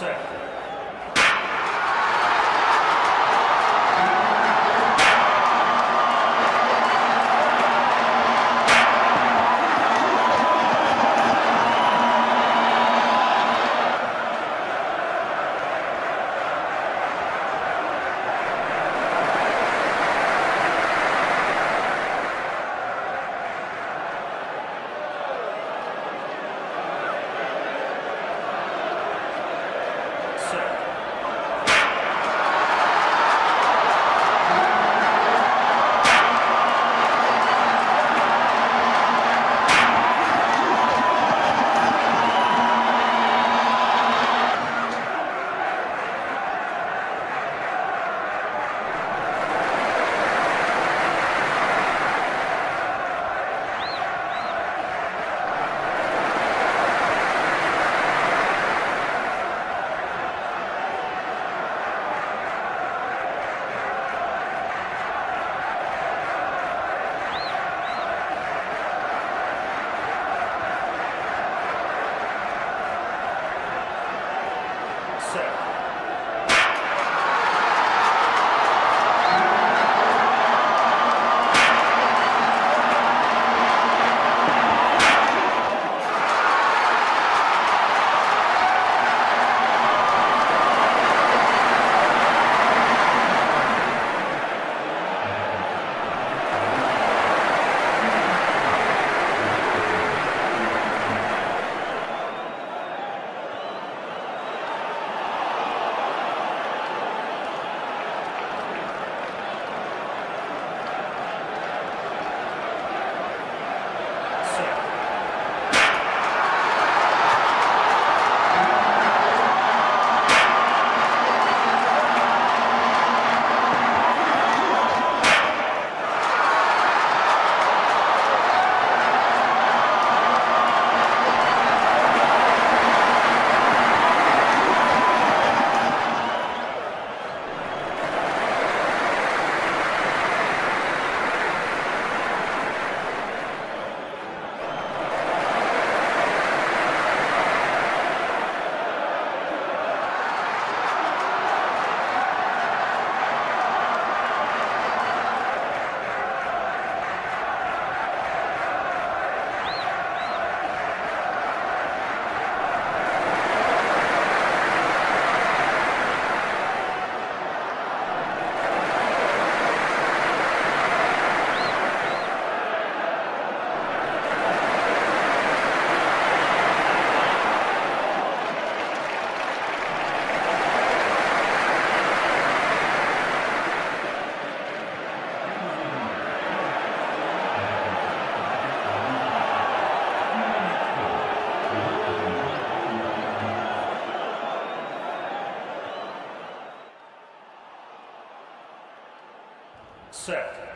set. Set.